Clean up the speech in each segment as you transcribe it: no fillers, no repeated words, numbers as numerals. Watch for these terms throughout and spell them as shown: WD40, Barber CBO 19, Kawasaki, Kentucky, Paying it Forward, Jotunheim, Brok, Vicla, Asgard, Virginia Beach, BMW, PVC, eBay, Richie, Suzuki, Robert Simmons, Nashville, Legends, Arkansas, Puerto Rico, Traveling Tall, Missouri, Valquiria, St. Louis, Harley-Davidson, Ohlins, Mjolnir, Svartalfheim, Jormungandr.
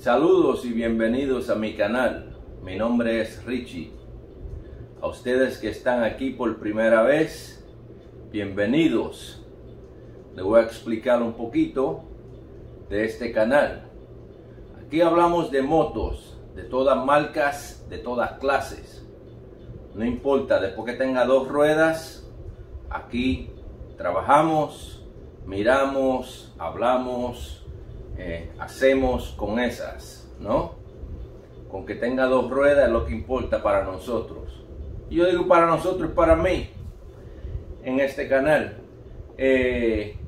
Saludos y bienvenidos a mi canal. Mi nombre es Richie. A ustedes que están aquí por primera vez, bienvenidos. Les voy a explicar un poquito de este canal. Aquí hablamos de motos, de todas marcas, de todas clases. No importa, después que tenga dos ruedas, aquí trabajamos, miramos, hablamos, hacemos con esas, ¿no? Con que tenga dos ruedas es lo que importa para nosotros. Y yo digo para nosotros, para mí, en este canal. Este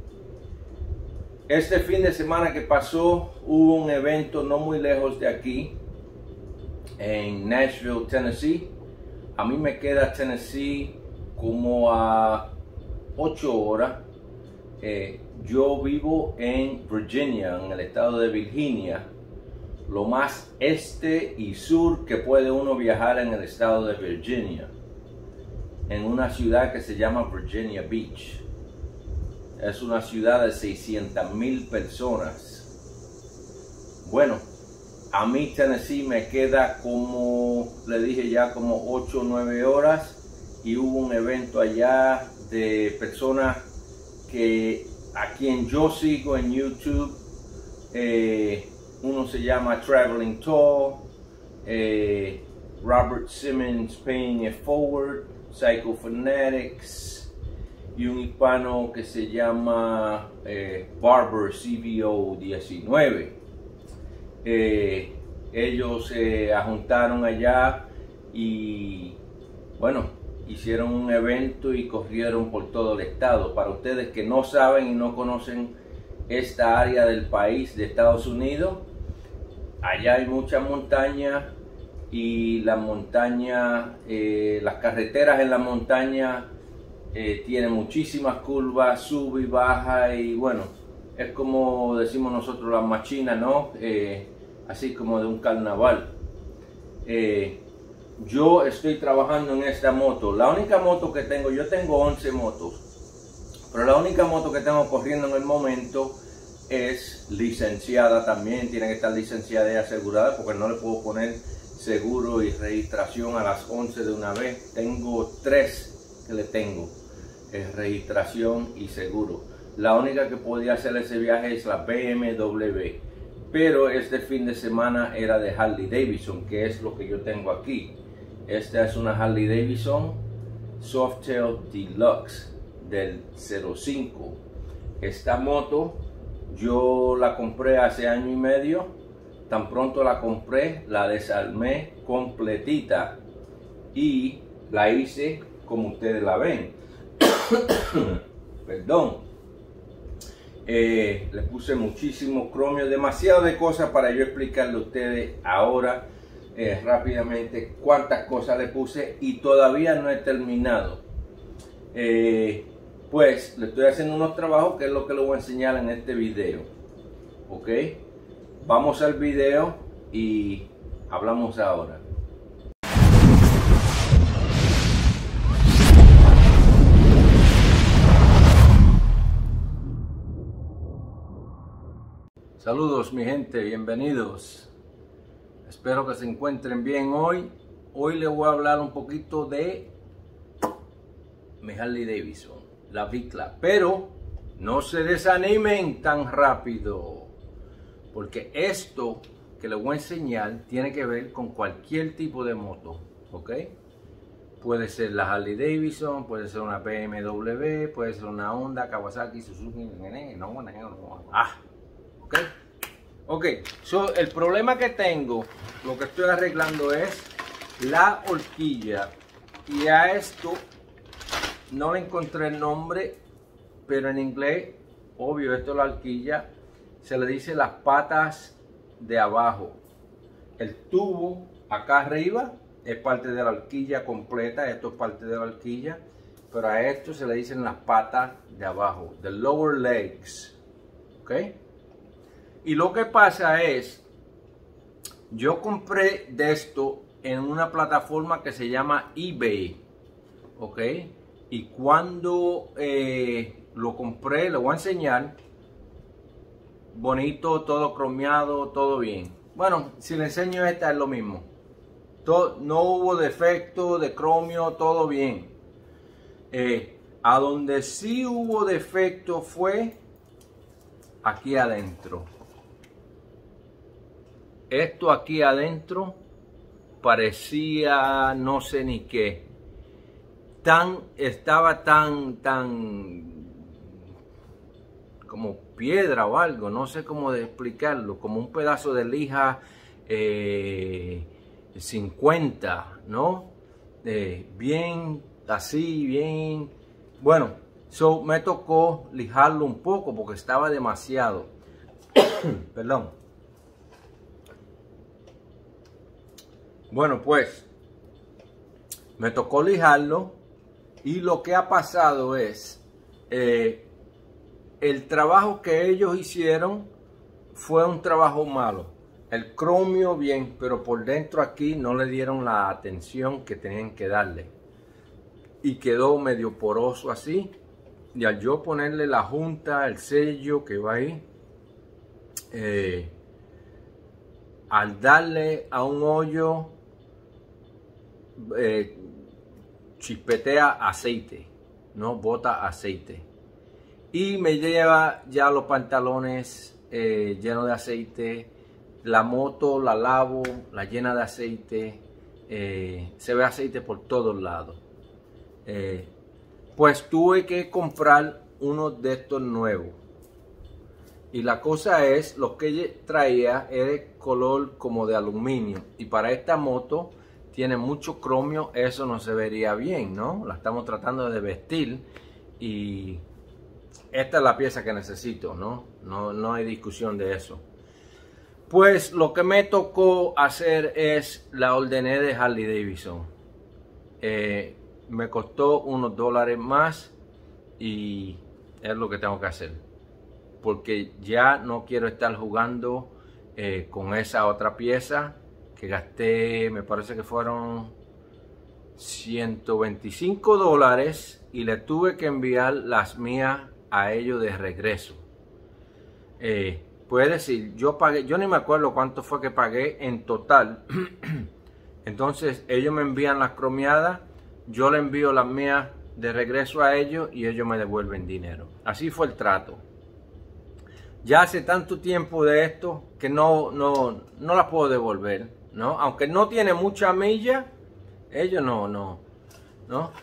fin de semana que pasó hubo un evento no muy lejos de aquí, en Nashville, Tennessee. A mí me queda Tennessee como a 8 horas. Yo vivo en Virginia, en el estado de Virginia, lo más este y sur que puede uno viajar en el estado de Virginia, en una ciudad que se llama Virginia Beach. Es una ciudad de 600,000 personas. Bueno, a mí Tennessee me queda como, le dije ya, como 8 o 9 horas, y hubo un evento allá de personas que a quien yo sigo en YouTube. Uno se llama Traveling Tall, Robert Simmons, Paying It Forward, Psycho Fanatics, y un hispano que se llama Barber CBO 19. Ellos se juntaron allá y bueno, hicieron un evento y corrieron por todo el estado. Para ustedes que no saben y no conocen esta área del país de Estados Unidos, allá hay muchas montañas y las montañas, las carreteras en la montaña tienen muchísimas curvas, sube y baja, y bueno, es como decimos nosotros las machinas, ¿no? Así como de un carnaval. Yo estoy trabajando en esta moto. La única moto que tengo, yo tengo 11 motos, pero la única moto que tengo corriendo en el momento es licenciada también. Tiene que estar licenciada y asegurada, porque no le puedo poner seguro y registración a las 11 de una vez. Tengo 3 que le tengo, es registración y seguro. La única que podía hacer ese viaje es la BMW. Pero este fin de semana era de Harley-Davidson, que es lo que yo tengo aquí. Esta es una Harley-Davidson Softail Deluxe del 05. Esta moto yo la compré hace año y medio. Tan pronto la compré, la desarmé completita y la hice como ustedes la ven. Perdón. Le puse muchísimo cromio, demasiado de cosas para yo explicarle a ustedes ahora rápidamente cuántas cosas le puse, y todavía no he terminado. Pues le estoy haciendo unos trabajos que es lo que le voy a enseñar en este video. Ok, vamos al video y hablamos ahora. Saludos mi gente, bienvenidos. Espero que se encuentren bien hoy. Hoy les voy a hablar un poquito de mi Harley-Davidson, la Vicla. Pero no se desanimen tan rápido, porque esto que les voy a enseñar tiene que ver con cualquier tipo de moto, ¿ok? Puede ser la Harley-Davidson, puede ser una BMW, puede ser una Honda, Kawasaki, Suzuki, Ok, so, el problema que tengo, lo que estoy arreglando es la horquilla, y a esto no le encontré el nombre, pero en inglés, obvio, esto es la horquilla, se le dice las patas de abajo. El tubo acá arriba es parte de la horquilla completa, esto es parte de la horquilla, pero a esto se le dicen las patas de abajo, the lower legs, ok. Y lo que pasa es, yo compré de esto en una plataforma que se llama eBay, ¿ok? Y cuando lo compré, lo voy a enseñar, bonito, todo cromeado, todo bien, Bueno, si le enseño esta es lo mismo. Todo, no hubo defecto de cromio, todo bien. A donde sí hubo defecto fue aquí adentro. Esto aquí adentro parecía no sé ni qué. Estaba tan como piedra o algo, no sé cómo explicarlo, como un pedazo de lija 50, ¿no? Bien así, bien. Bueno, so me tocó lijarlo un poco porque estaba demasiado. Perdón. Bueno, pues me tocó lijarlo y lo que ha pasado es el trabajo que ellos hicieron fue un trabajo malo. El cromio bien, pero por dentro aquí no le dieron la atención que tenían que darle. Y quedó medio poroso así. Y al yo ponerle la junta, el sello que va ahí, al darle a un hoyo, chispetea aceite, no bota aceite. Y me lleva ya los pantalones llenos de aceite. La moto la lavo, la llena de aceite, se ve aceite por todos lados. Pues tuve que comprar uno de estos nuevos. Y la cosa es, lo que traía era de color como de aluminio. Y para esta moto tiene mucho cromio, eso no se vería bien, ¿no? La estamos tratando de vestir y esta es la pieza que necesito, ¿no? No hay discusión de eso. Pues lo que me tocó hacer es la ordené de Harley-Davidson. Me costó unos dólares más y es lo que tengo que hacer. Porque ya no quiero estar jugando con esa otra pieza que gasté, me parece que fueron $125 y le tuve que enviar las mías a ellos de regreso. Puede decir, yo pagué, yo ni me acuerdo cuánto fue que pagué en total. Entonces ellos me envían las cromeadas, yo le envío las mías de regreso a ellos y ellos me devuelven dinero. Así fue el trato. Ya hace tanto tiempo de esto que no las puedo devolver, ¿no? Aunque no tiene mucha milla, ellos no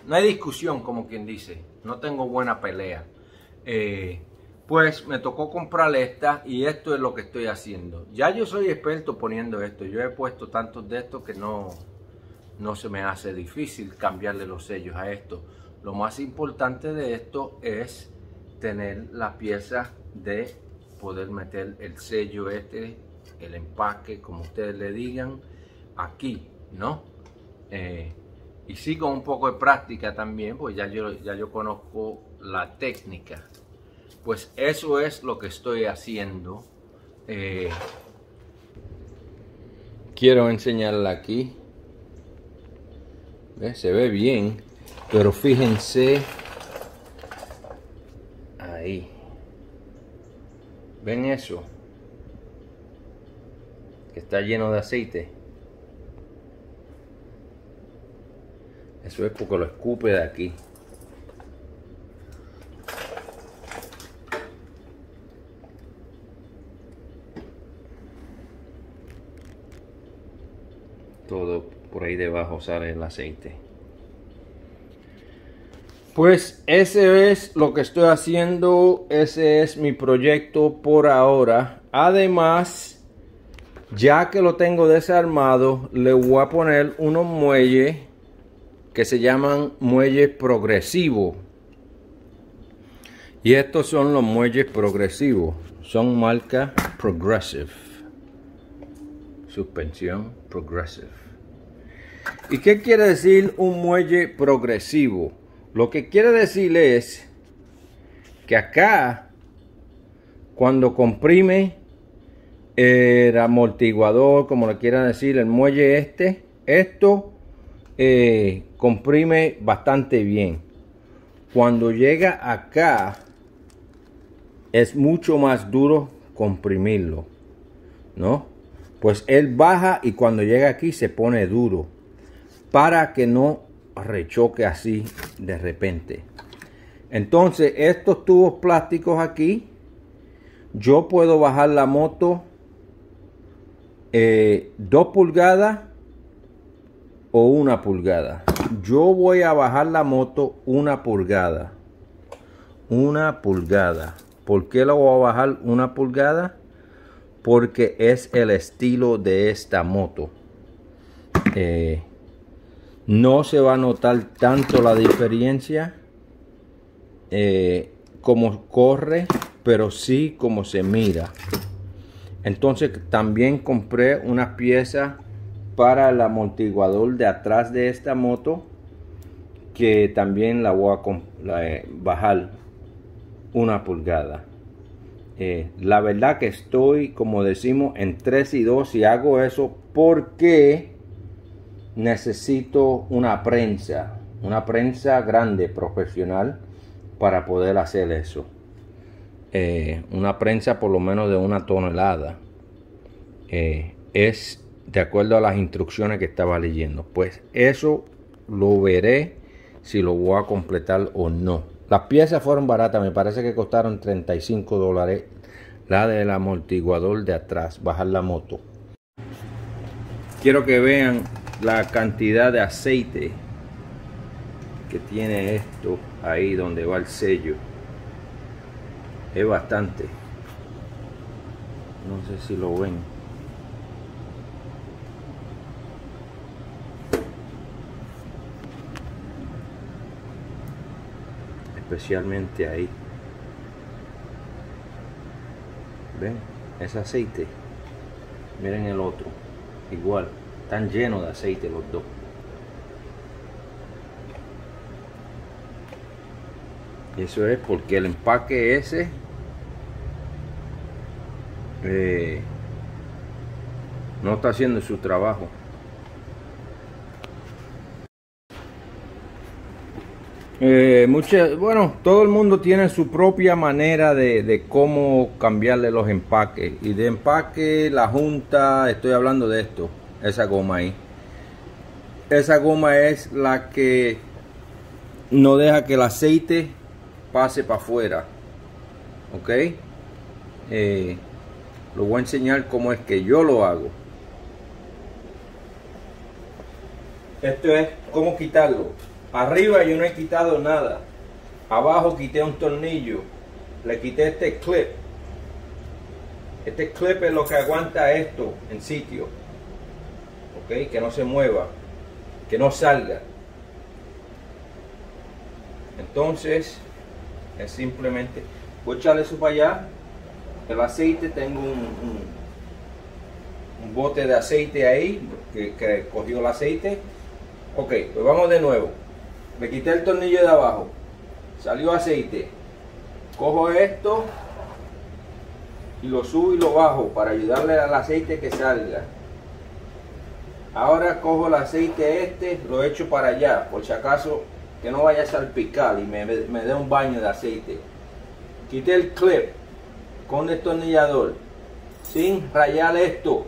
hay discusión, como quien dice. No tengo buena pelea. Pues me tocó comprar esta y esto es lo que estoy haciendo. Ya yo soy experto poniendo esto. Yo he puesto tantos de estos que no se me hace difícil cambiarle los sellos a esto. Lo más importante de esto es tener la pieza de poder meter el sello este, el empaque, como ustedes le digan, aquí, ¿no? Y sí, con un poco de práctica también, pues ya yo conozco la técnica. Pues eso es lo que estoy haciendo. Quiero enseñarla aquí. Se ve bien, pero fíjense ahí. ¿Ven eso? Que está lleno de aceite. Eso es porque lo escupe de aquí. Todo por ahí debajo sale el aceite. Pues ese es lo que estoy haciendo. Ese es mi proyecto por ahora. Además, ya que lo tengo desarmado, le voy a poner unos muelles que se llaman muelles progresivos. Y estos son los muelles progresivos. Son marca Progressive. Suspensión Progressive. ¿Y qué quiere decir un muelle progresivo? Lo que quiere decir es que acá, cuando comprime el amortiguador, como le quieran decir, el muelle este, esto comprime bastante bien. Cuando llega acá, es mucho más duro comprimirlo, ¿no? Pues él baja y cuando llega aquí se pone duro para que no rechoque así de repente. Entonces estos tubos plásticos aquí, yo puedo bajar la moto 2 pulgadas o 1 pulgada. Yo voy a bajar la moto 1 pulgada. 1 pulgada. ¿Por qué la voy a bajar 1 pulgada? Porque es el estilo de esta moto. No se va a notar tanto la diferencia como corre, pero sí como se mira. Entonces también compré unas piezas para el amortiguador de atrás de esta moto, que también la voy a bajar 1 pulgada. La verdad que estoy, como decimos, en 3 y 2 y hago eso porque necesito una prensa grande, profesional, para poder hacer eso. Una prensa por lo menos de 1 tonelada. Es de acuerdo a las instrucciones que estaba leyendo. Pues eso lo veré si lo voy a completar o no. Las piezas fueron baratas, me parece que costaron $35 la del amortiguador de atrás, bajar la moto. Quiero que vean la cantidad de aceite que tiene esto ahí donde va el sello. Es bastante. No sé si lo ven. Especialmente ahí, ven, es aceite. Miren el otro, igual, están llenos de aceite los dos. Y eso es porque el empaque ese no está haciendo su trabajo. Bueno, todo el mundo tiene su propia manera de cómo cambiarle los empaques. Y de empaque, la junta, estoy hablando de esto, esa goma ahí. Esa goma es la que no deja que el aceite pase para afuera. ¿Ok? Lo voy a enseñar cómo es que yo lo hago. Esto es cómo quitarlo. Arriba yo no he quitado nada. Abajo quité un tornillo. Le quité este clip. Este clip es lo que aguanta esto en sitio. Ok, que no se mueva. Que no salga. Entonces, es simplemente... Voy a echarle eso para allá. El aceite, tengo un bote de aceite ahí. Que cogió el aceite. Ok, pues vamos de nuevo. Me quité el tornillo de abajo, salió aceite, cojo esto y lo subo y lo bajo para ayudarle al aceite que salga. Ahora cojo el aceite este, lo echo para allá, por si acaso que no vaya a salpicar y me dé un baño de aceite. Quité el clip con destornillador, sin rayar esto.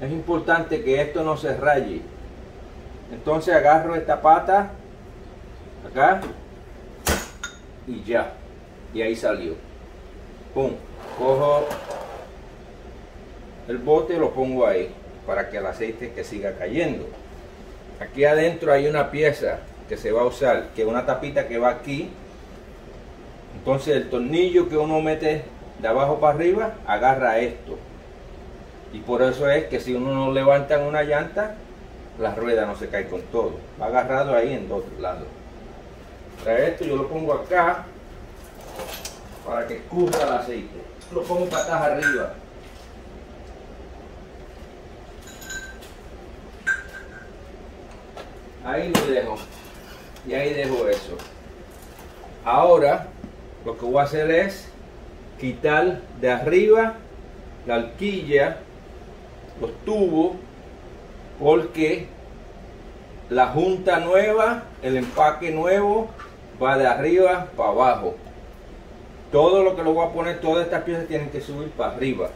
Es importante que esto no se raye. Entonces agarro esta pata, acá y ya, y ahí salió. Pum, cojo el bote y lo pongo ahí para que el aceite que siga cayendo. Aquí adentro hay una pieza que se va a usar, que es una tapita que va aquí. Entonces el tornillo que uno mete de abajo para arriba agarra esto, y por eso es que si uno no levanta una llanta, la rueda no se cae con todo, va agarrado ahí en dos lados. Trae esto, yo lo pongo acá para que escurra el aceite. Lo pongo patas arriba. Ahí lo dejo. Y ahí dejo eso. Ahora lo que voy a hacer es quitar de arriba la horquilla, los tubos, porque la junta nueva, el empaque nuevo, va de arriba para abajo. Todo lo que lo voy a poner, todas estas piezas tienen que subir para arriba.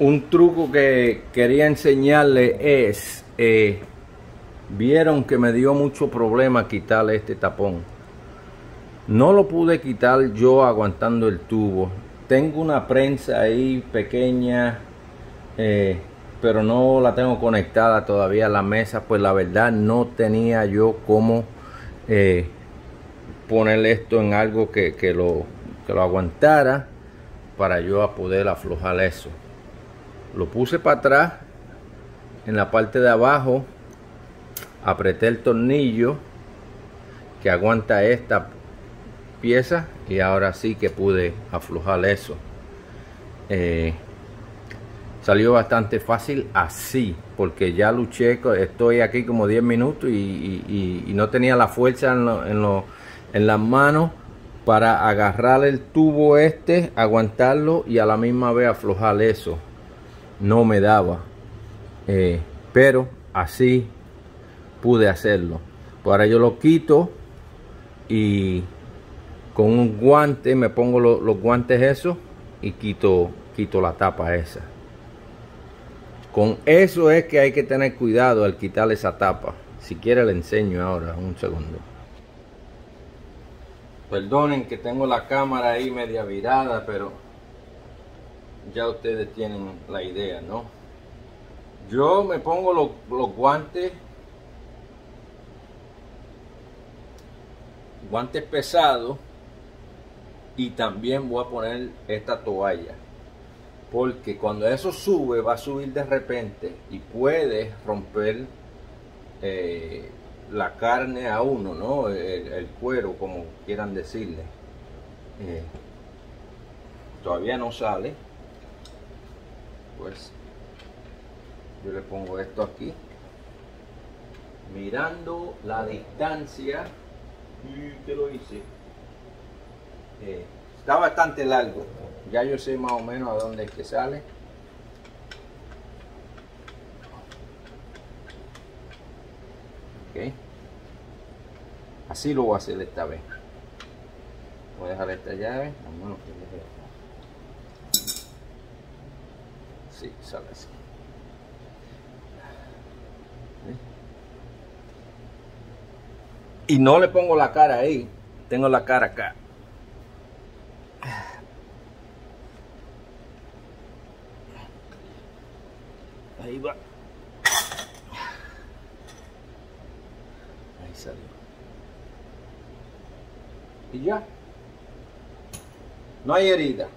un truco que quería enseñarle es, vieron que me dio mucho problema quitarle este tapón. No lo pude quitar yo aguantando el tubo. Tengo una prensa ahí pequeña, pero no la tengo conectada todavía a la mesa, pues la verdad no tenía yo cómo poner esto en algo que lo aguantara para yo a poder aflojar eso. Lo puse para atrás, en la parte de abajo apreté el tornillo que aguanta esta pieza y ahora sí que pude aflojar eso. Salió bastante fácil así, porque ya luché, estoy aquí como 10 minutos y no tenía la fuerza en las manos para agarrar el tubo este, aguantarlo y a la misma vez aflojar eso. No me daba, pero así pude hacerlo. Pues ahora yo lo quito y con un guante me pongo los guantes esos y quito la tapa esa. Con eso es que hay que tener cuidado al quitar esa tapa. Si quiere le enseño ahora, un segundo. Perdonen que tengo la cámara ahí media virada, pero ya ustedes tienen la idea, ¿no? Yo me pongo los guantes pesados y también voy a poner esta toalla. Porque cuando eso sube, va a subir de repente y puede romper la carne a uno, ¿no? El cuero, como quieran decirle. Todavía no sale. Pues yo le pongo esto aquí. Mirando la distancia. ¿Qué lo hice? Está bastante largo. Ya yo sé más o menos a dónde es que sale. Okay. Así lo voy a hacer esta vez. Voy a dejar esta llave. Sí, sale así. Okay. Y no le pongo la cara ahí. Tengo la cara acá. Ahí va. Ahí salió. Y ya. No hay herida.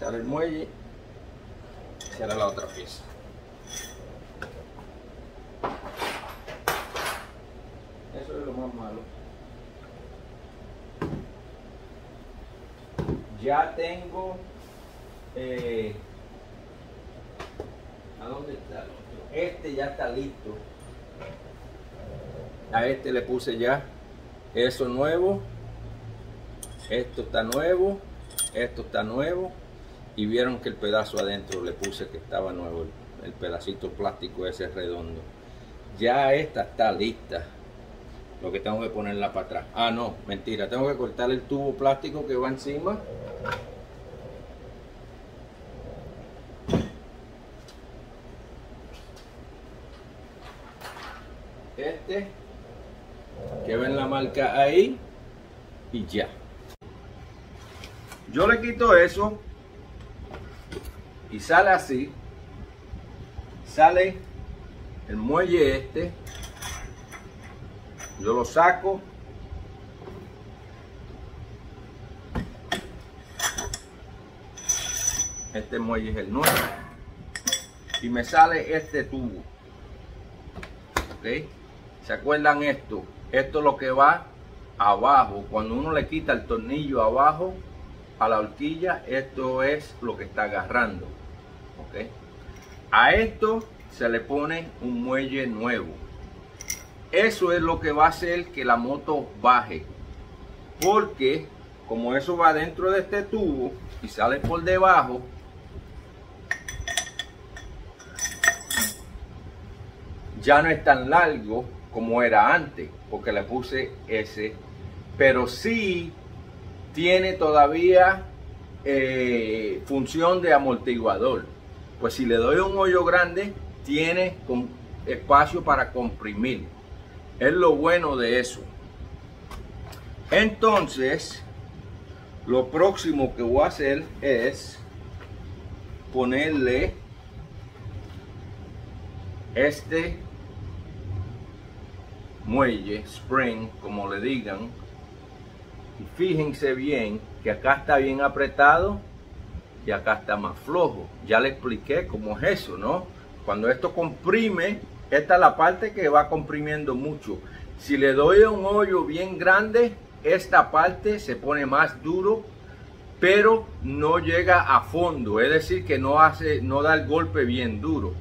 Sale el muelle. Sale la otra pieza. Eso es lo más malo. Ya tengo... ¿dónde está el otro? Este ya está listo. A este le puse ya eso nuevo, esto está nuevo, esto está nuevo, y vieron que el pedazo adentro le puse que estaba nuevo, el pedacito plástico ese redondo. Ya esta está lista. Lo que tengo que ponerla para atrás. Ah, no, mentira, tengo que cortar el tubo plástico que va encima. Este, que ven la marca ahí, y ya. Yo le quito eso y sale así. Sale el muelle este. Yo lo saco. Este muelle es el nuevo. Y me sale este tubo. ¿Ok? ¿Se acuerdan esto? Esto es lo que va abajo. Cuando uno le quita el tornillo abajo a la horquilla, esto es lo que está agarrando. ¿Okay? A esto se le pone un muelle nuevo. Eso es lo que va a hacer que la moto baje. Porque como eso va dentro de este tubo y sale por debajo, ya no es tan largo como era antes, porque le puse ese, pero sí tiene todavía función de amortiguador. Pues si le doy un hoyo grande, tiene espacio para comprimir. Es lo bueno de eso. Entonces, lo próximo que voy a hacer es ponerle este muelle, spring, como le digan. Y fíjense bien que acá está bien apretado y acá está más flojo. Ya le expliqué cómo es eso, ¿no? Cuando esto comprime, esta es la parte que va comprimiendo mucho. Si le doy un hoyo bien grande, esta parte se pone más duro, pero no llega a fondo, es decir, que no da el golpe bien duro,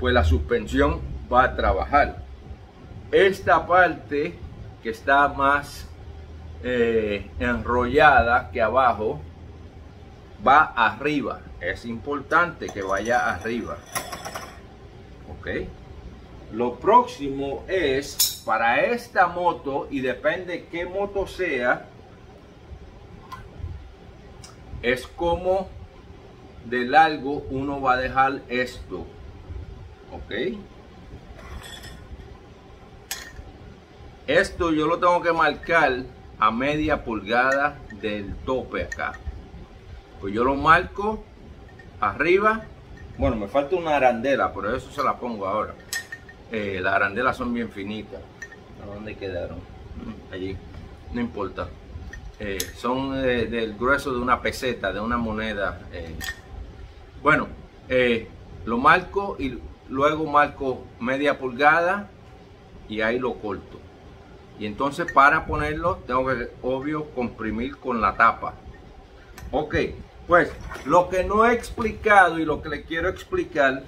pues la suspensión va a trabajar. Esta parte que está más enrollada que abajo va arriba, es importante que vaya arriba, ok. Lo próximo es para esta moto, y depende qué moto sea, es como de largo uno va a dejar esto, ok. Esto yo lo tengo que marcar a media pulgada del tope acá. Pues yo lo marco arriba. Bueno, me falta una arandela, pero eso se la pongo ahora. Las arandelas son bien finitas. ¿A dónde quedaron? Allí, no importa. Son del grueso de una peseta, de una moneda. Bueno, lo marco y luego marco media pulgada y ahí lo corto. Y entonces para ponerlo tengo que, obvio, comprimir con la tapa. Ok, pues lo que no he explicado y lo que le quiero explicar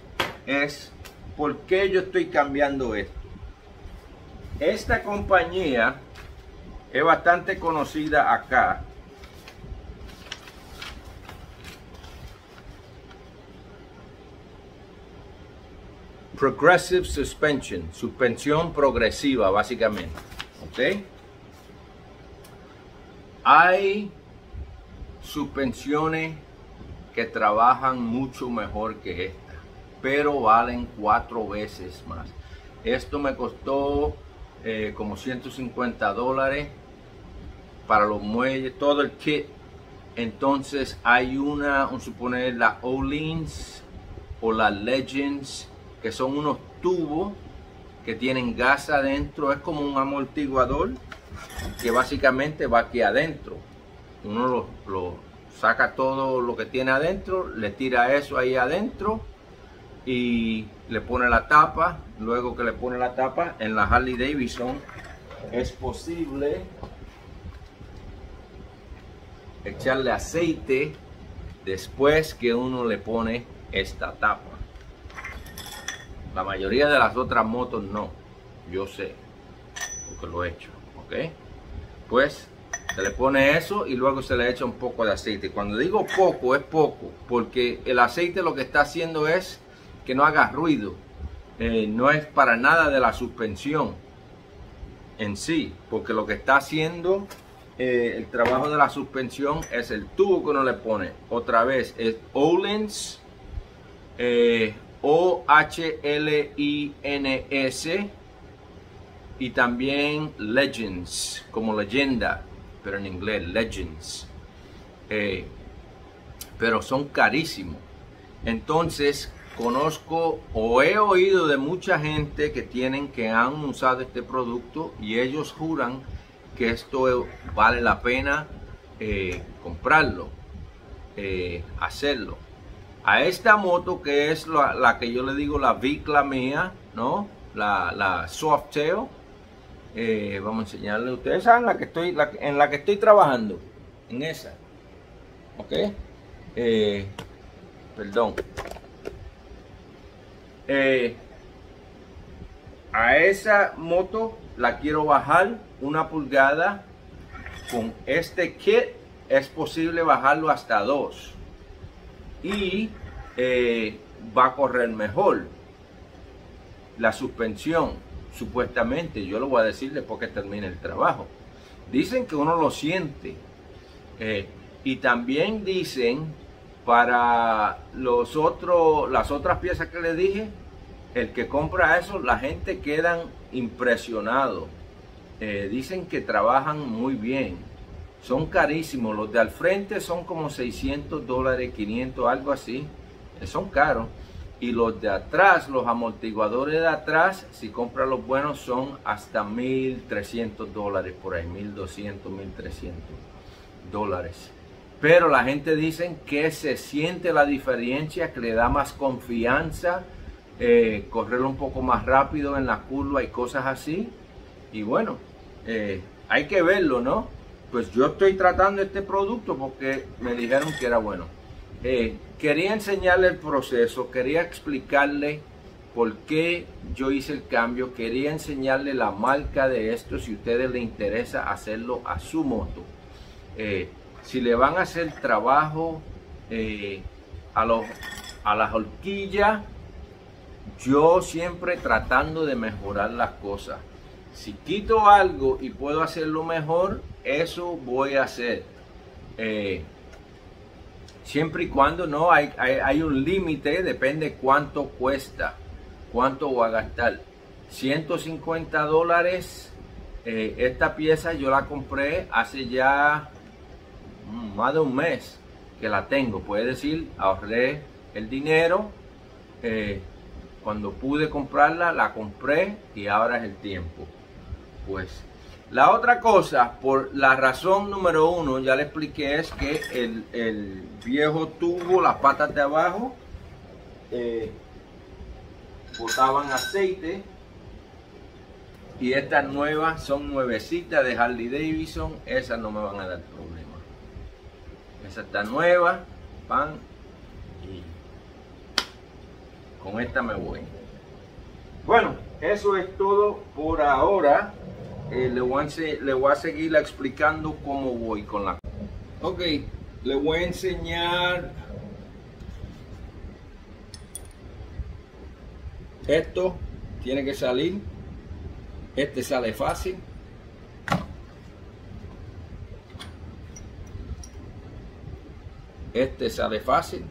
es ¿por qué yo estoy cambiando esto? Esta compañía es bastante conocida acá. Progressive Suspension, suspensión progresiva básicamente. ¿Ok? Hay suspensiones que trabajan mucho mejor que esta, pero valen 4 veces más. Esto me costó como $150 para los muelles, todo el kit. Entonces hay una, vamos a suponer, la Ohlins o la Legends, que son unos tubos que tienen gas adentro. Es como un amortiguador que básicamente va aquí adentro. Uno lo saca todo lo que tiene adentro, le tira eso ahí adentro y le pone la tapa. Luego que le pone la tapa, en la Harley-Davidson es posible echarle aceite después que uno le pone esta tapa. La mayoría de las otras motos no, yo sé porque lo he hecho, ok. Pues se le pone eso y luego se le echa un poco de aceite. Cuando digo poco, es poco, porque el aceite lo que está haciendo es que no haga ruido. No es para nada de la suspensión en sí, porque lo que está haciendo el trabajo de la suspensión es el tubo que uno le pone. Otra vez es Ohlins, O-H-L-I-N-S, y también Legends, como leyenda, pero en inglés, Legends. Pero son carísimos. Entonces conozco o he oído de mucha gente que han usado este producto y ellos juran que esto vale la pena comprarlo, hacerlo. A esta moto, que es la que yo le digo la Vicla mía, ¿no? La Softail. Vamos a enseñarle. Ustedes saben en la que estoy trabajando, en esa. Ok. Perdón. A esa moto la quiero bajar una pulgada. Con este kit es posible bajarlo hasta 2 y va a correr mejor. La suspensión, supuestamente, yo lo voy a decir después que termine el trabajo, dicen que uno lo siente. Y también dicen para los otros, las otras piezas que les dije, el que compra eso, la gente quedan impresionados. Dicen que trabajan muy bien. Son carísimos. Los de al frente son como $600, 500, algo así. Son caros. Y los de atrás, los amortiguadores de atrás, si compras los buenos, son hasta $1,300 por ahí, $1,200, $1,300. Pero la gente dice que se siente la diferencia, que le da más confianza, correr un poco más rápido en la curva y cosas así. Y bueno, hay que verlo, ¿no? Pues yo estoy tratando este producto porque me dijeron que era bueno. Quería enseñarle el proceso, quería explicarle por qué yo hice el cambio, quería enseñarle la marca de esto si a ustedes les interesa hacerlo a su moto. Si le van a hacer trabajo a las horquillas, yo siempre tratando de mejorar las cosas. Si quito algo y puedo hacerlo mejor, eso voy a hacer. Siempre y cuando no hay un límite, depende cuánto cuesta, cuánto voy a gastar. $150, esta pieza yo la compré hace ya más de un mes que la tengo. Puede decir, ahorré el dinero, cuando pude comprarla, la compré y ahora es el tiempo. Pues la otra cosa, por la razón número uno, ya le expliqué, es que el viejo tubo, las patas de abajo, botaban aceite, y estas nuevas son nuevecitas de Harley-Davidson, esas no me van a dar problema. Esa está nueva, pan, y con esta me voy. Bueno, eso es todo por ahora. Le voy a seguir explicando cómo voy con la... Ok, le voy a enseñar esto, tiene que salir, este sale fácil. Este sale fácil.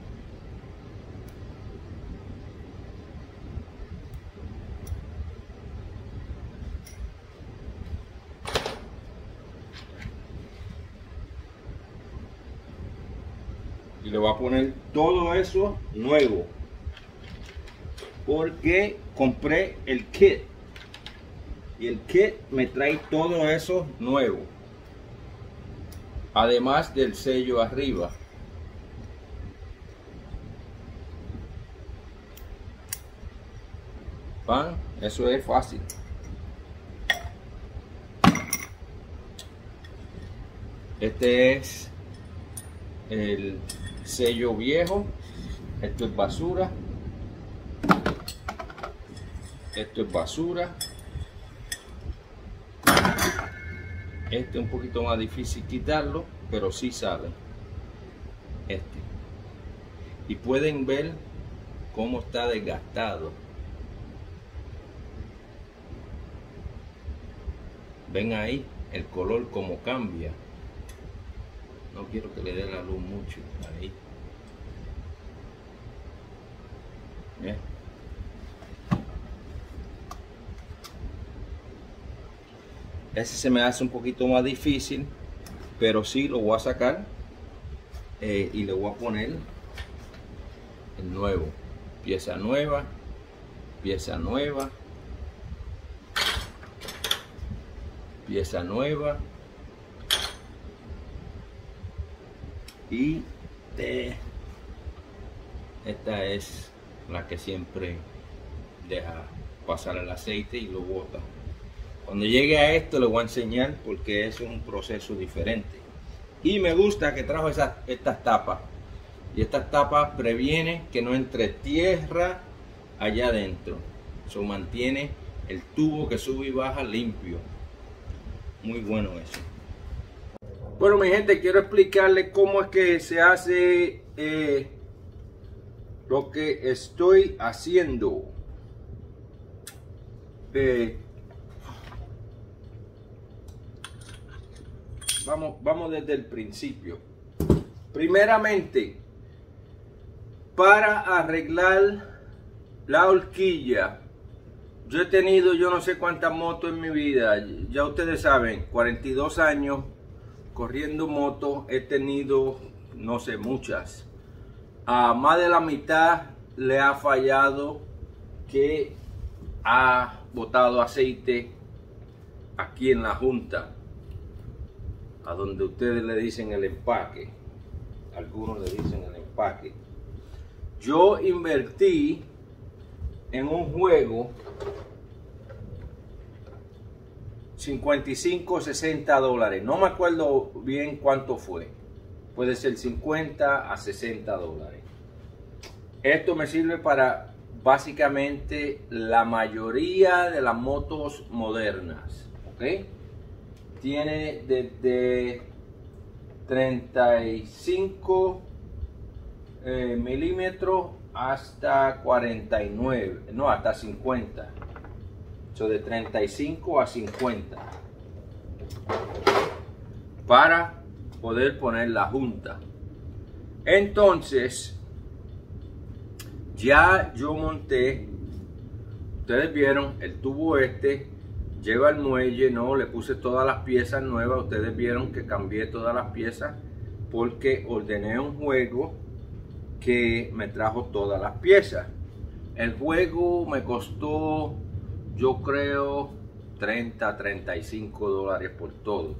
Le voy a poner todo eso nuevo porque compré el kit y el kit me trae todo eso nuevo, además del sello arriba. ¿Van? Eso es fácil. Este es el sello viejo, esto es basura, esto es basura, este es un poquito más difícil quitarlo, pero sí sale este, y pueden ver cómo está desgastado. Ven ahí el color como cambia. No quiero que le dé la luz mucho ahí. Bien. Ese se me hace un poquito más difícil, pero sí lo voy a sacar y le voy a poner el nuevo. Pieza nueva, pieza nueva, pieza nueva. Y esta es la que siempre deja pasar el aceite y lo bota. Cuando llegue a esto le voy a enseñar porque es un proceso diferente. Y me gusta que trajo estas tapas. Y estas tapas previenen que no entre tierra allá adentro. Eso mantiene el tubo que sube y baja limpio. Muy bueno eso. Bueno, mi gente, quiero explicarles cómo es que se hace lo que estoy haciendo. Vamos desde el principio. Primeramente, para arreglar la horquilla, yo he tenido yo no sé cuántas motos en mi vida, ya ustedes saben, 42 años corriendo motos, he tenido no sé muchas. A más de la mitad le ha fallado que ha botado aceite aquí en la junta, a donde ustedes le dicen el empaque, algunos le dicen el empaque. Yo invertí en un juego $55 o $60, no me acuerdo bien cuánto fue, puede ser 50 a 60 dólares. Esto me sirve para básicamente la mayoría de las motos modernas, ¿ok? Tiene desde 35 milímetros hasta 49, no, hasta 50. So, de 35 a 50 para poder poner la junta. Entonces, ya yo monté, ustedes vieron el tubo este, lleva el muelle, no, le puse todas las piezas nuevas, ustedes vieron que cambié todas las piezas porque ordené un juego que me trajo todas las piezas. El juego me costó, yo creo, 30, 35 dólares por todo.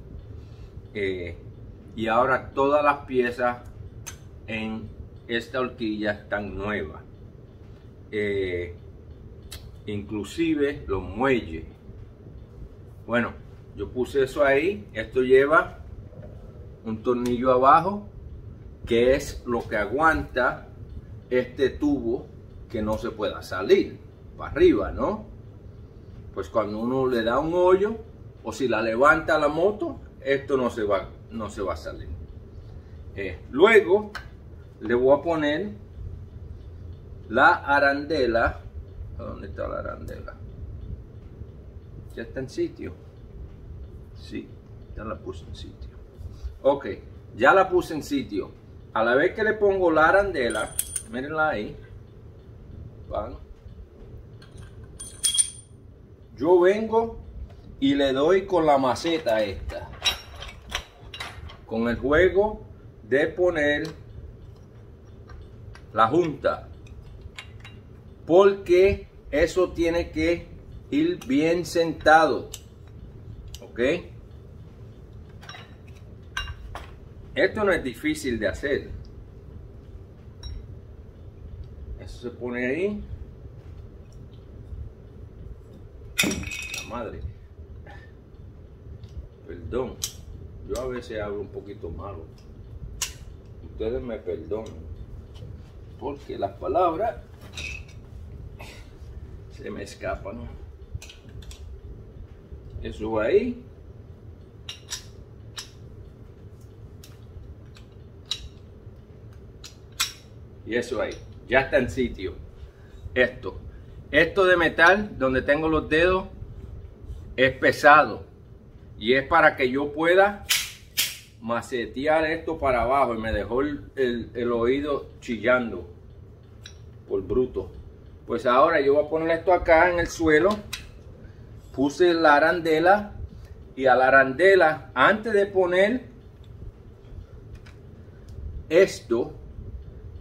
Y ahora todas las piezas en esta horquilla están nuevas. Inclusive los muelles. Bueno, yo puse eso ahí. Esto lleva un tornillo abajo, que es lo que aguanta este tubo que no se pueda salir para arriba, ¿no? Pues cuando uno le da un hoyo o si la levanta la moto, esto no se va a salir. Luego le voy a poner la arandela. ¿Dónde está la arandela? Ya está en sitio. Sí, ya la puse en sitio. Ok, ya la puse en sitio. A la vez que le pongo la arandela, mírenla ahí. Bueno, yo vengo y le doy con la maceta esta, con el juego de poner la junta, porque eso tiene que ir bien sentado, ¿ok? Esto no es difícil de hacer. Eso se pone ahí. La madre. Perdón. Yo a veces hablo un poquito malo. Ustedes me perdonan. Porque las palabras se me escapan. Eso ahí. Y eso ahí, ya está en sitio. Esto de metal, donde tengo los dedos, es pesado. Y es para que yo pueda macetear esto para abajo. Y me dejó el oído chillando por bruto. Pues ahora yo voy a poner esto acá en el suelo. Puse la arandela. Y a la arandela, antes de poner esto,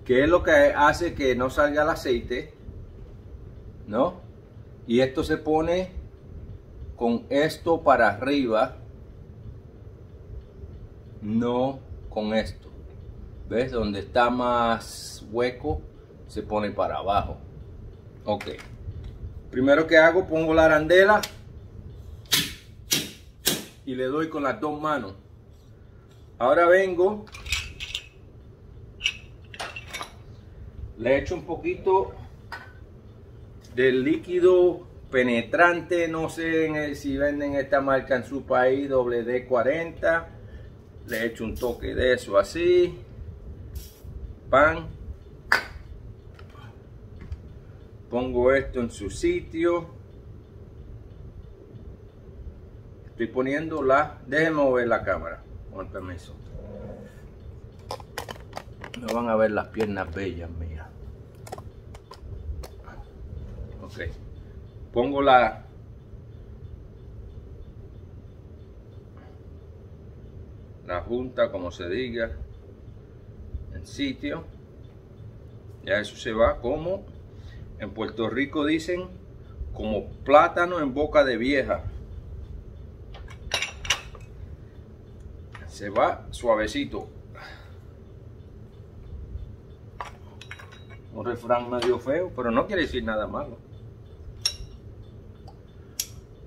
que es lo que hace que no salga el aceite, ¿no? Y esto se pone con esto para arriba, no con esto. ¿Ves? Donde está más hueco se pone para abajo. Ok. Primero que hago, pongo la arandela y le doy con las dos manos. Ahora vengo, le echo un poquito del líquido penetrante, no sé si venden esta marca en su país, WD40. Le echo un toque de eso así. Pan. Pongo esto en su sitio. Estoy poniendo la... Déjenme mover la cámara. Con permiso. No van a ver las piernas bellas mías. Ok. Pongo la... la junta, como se diga, en sitio. Ya eso se va como... en Puerto Rico dicen como plátano en boca de vieja. Se va suavecito. Un refrán medio feo, pero no quiere decir nada malo.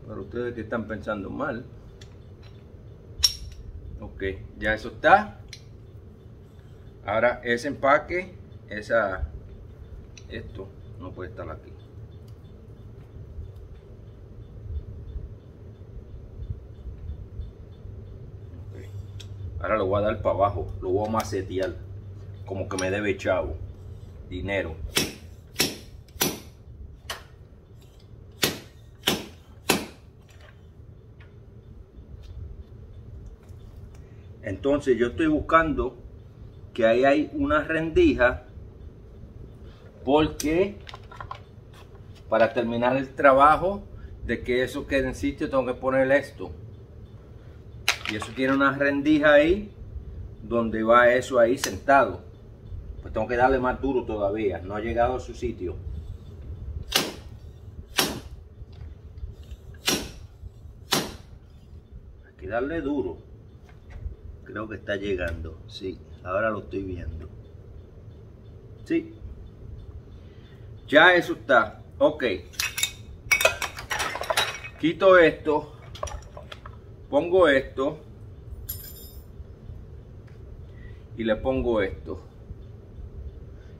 Para ustedes que están pensando mal. Ok, ya eso está. Ahora ese empaque, esa... esto no puede estar aquí. Okay. Ahora lo voy a dar para abajo, lo voy a macetear, como que me debe chavo, dinero. Entonces yo estoy buscando que ahí hay una rendija, porque para terminar el trabajo de que eso quede en sitio tengo que poner esto. Y eso tiene una rendija ahí donde va eso ahí sentado. Pues tengo que darle más duro todavía, no ha llegado a su sitio. Hay que darle duro. Creo que está llegando, sí, ahora lo estoy viendo. Sí. Ya eso está. Ok. Quito esto. Pongo esto. Y le pongo esto.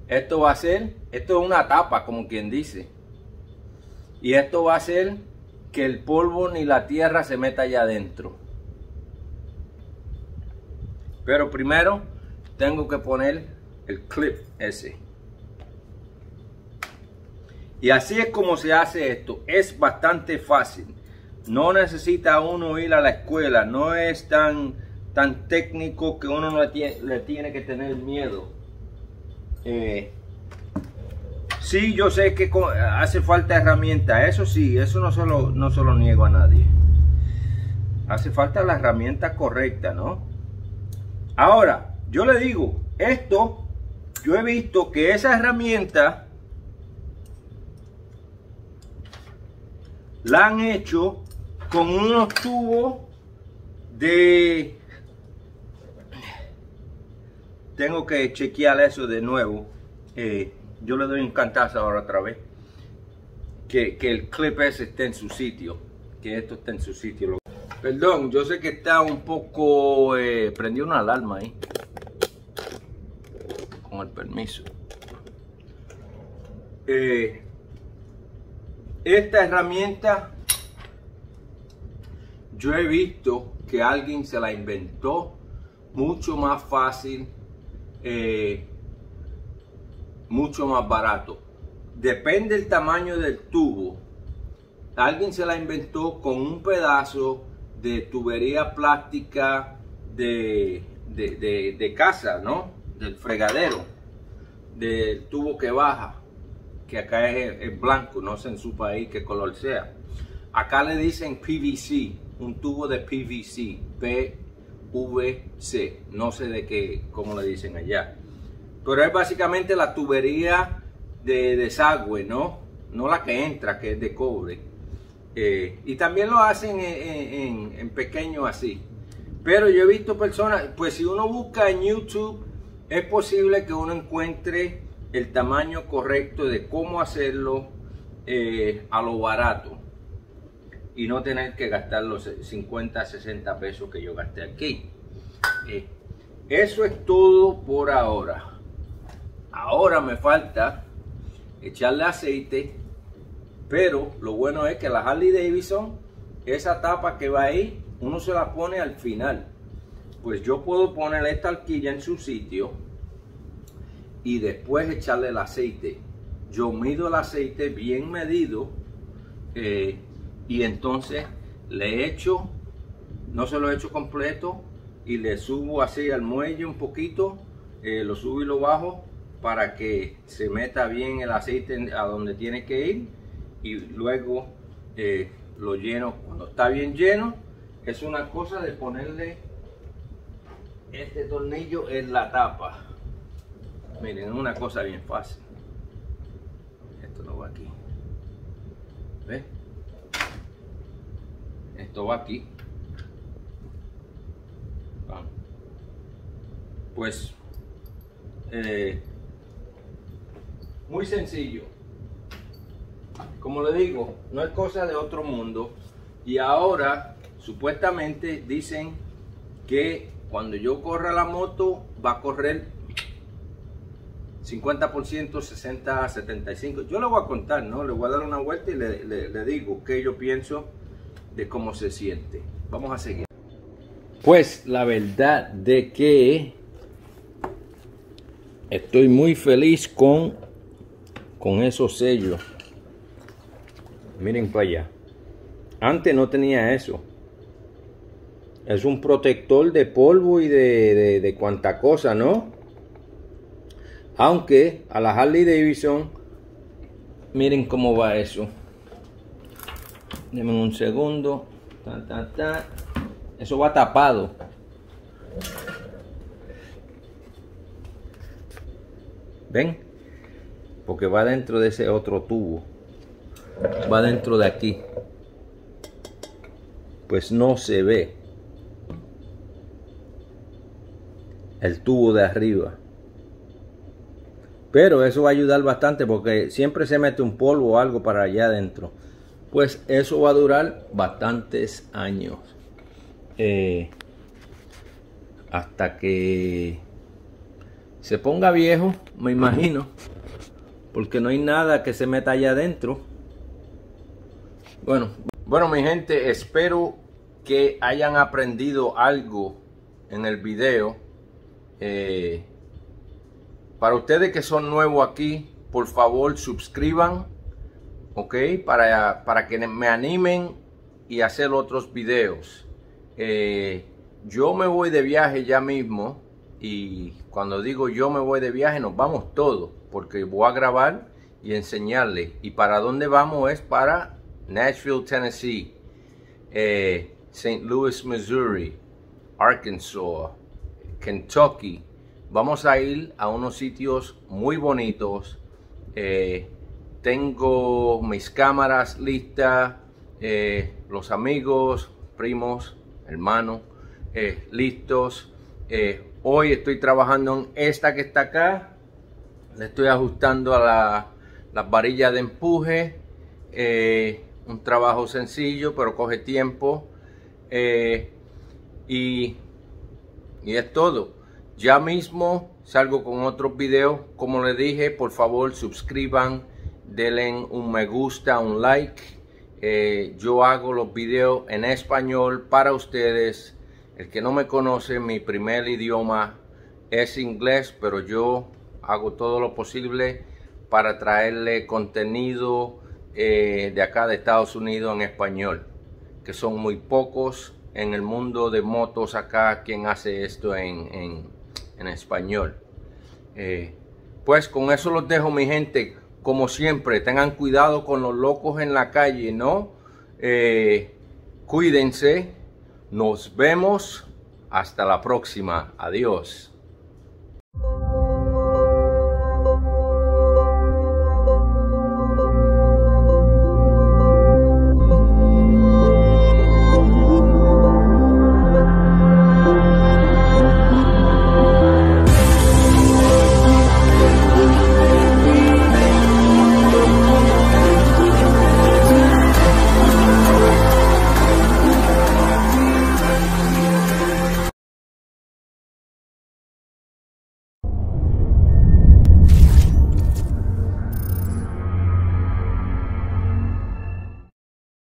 Esto va a ser... esto es una tapa, como quien dice. Y esto va a hacer que el polvo ni la tierra se meta allá adentro. Pero primero tengo que poner el clip ese. Y así es como se hace esto. Es bastante fácil. No necesita uno ir a la escuela. No es tan técnico que uno no le tiene que tener miedo. Sí, yo sé que hace falta herramienta. Eso sí, eso no se lo niego a nadie. Hace falta la herramienta correcta, ¿no? Ahora, yo le digo, esto, yo he visto que esa herramienta... la han hecho con unos tubos de... tengo que chequear eso de nuevo. Yo le doy un cantazo ahora otra vez. Que el clip ese esté en su sitio. Que esto esté en su sitio. Perdón, yo sé que está un poco... prendí una alarma ahí. Con el permiso. Esta herramienta yo he visto que alguien se la inventó mucho más fácil, mucho más barato. Depende del tamaño del tubo. Alguien se la inventó con un pedazo de tubería plástica de casa, ¿no? Del fregadero, del tubo que baja. Que acá es blanco, no sé en su país qué color sea. Acá le dicen PVC, un tubo de PVC, PVC, no sé de qué, cómo le dicen allá. Pero es básicamente la tubería de desagüe, ¿no? No la que entra, que es de cobre. Y también lo hacen en pequeño así. Pero yo he visto personas, pues si uno busca en YouTube, es posible que uno encuentre el tamaño correcto de cómo hacerlo a lo barato y no tener que gastar los 50, 60 pesos que yo gasté aquí. Eso es todo por ahora. Ahora me falta echarle aceite, pero lo bueno es que la Harley-Davidson, esa tapa que va ahí, uno se la pone al final. Pues yo puedo poner esta horquilla en su sitio y después echarle el aceite. Yo mido el aceite bien medido, y entonces le echo, no se lo echo completo, y le subo así al muelle un poquito, lo subo y lo bajo para que se meta bien el aceite a donde tiene que ir, y luego lo lleno. Cuando está bien lleno, es una cosa de ponerle este tornillo en la tapa. Miren, una cosa bien fácil. Esto no va aquí. ¿Ves? Esto va aquí. Vamos. Pues muy sencillo. Como le digo, no es cosa de otro mundo. Y ahora supuestamente dicen que cuando yo corra la moto va a correr 50%, 60, 75. Yo le voy a contar, ¿no? Le voy a dar una vuelta y le digo qué yo pienso de cómo se siente. Vamos a seguir. Pues la verdad de que estoy muy feliz con esos sellos. Miren para allá. Antes no tenía eso. Es un protector de polvo y de cuanta cosa, ¿no? Aunque a la Harley-Davidson, miren cómo va eso. Denme un segundo. Ta, ta, ta. Eso va tapado. ¿Ven? Porque va dentro de ese otro tubo. Va dentro de aquí. Pues no se ve el tubo de arriba, pero eso va a ayudar bastante porque siempre se mete un polvo o algo para allá adentro. Pues eso va a durar bastantes años, hasta que se ponga viejo, me imagino, porque no hay nada que se meta allá adentro. Bueno, mi gente, espero que hayan aprendido algo en el video. Para ustedes que son nuevos aquí, por favor suscriban, ok, para que me animen y hacer otros videos. Yo me voy de viaje ya mismo, y cuando digo yo me voy de viaje, nos vamos todos, porque voy a grabar y enseñarles. Y para dónde vamos es para Nashville, Tennessee, St. Louis, Missouri, Arkansas, Kentucky. Vamos a ir a unos sitios muy bonitos. Tengo mis cámaras listas, los amigos, primos, hermanos listos. Hoy estoy trabajando en esta que está acá. Le estoy ajustando a las varillas de empuje. Un trabajo sencillo, pero coge tiempo. Y es todo. Ya mismo salgo con otros videos. Como les dije, por favor suscriban, denle un me gusta, un like. Yo hago los videos en español para ustedes. El que no me conoce, mi primer idioma es inglés, pero yo hago todo lo posible para traerle contenido de acá de Estados Unidos en español, que son muy pocos en el mundo de motos acá quien hace esto en español. Pues con eso los dejo, mi gente. Como siempre, tengan cuidado con los locos en la calle, ¿no? Cuídense. Nos vemos. Hasta la próxima. Adiós.